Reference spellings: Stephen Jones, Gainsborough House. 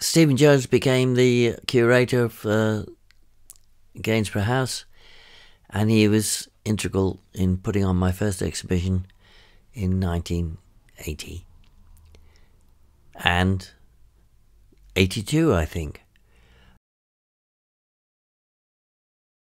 Stephen Jones became the curator of Gainsborough House, and he was integral in putting on my first exhibition in 1980 and 82, I think.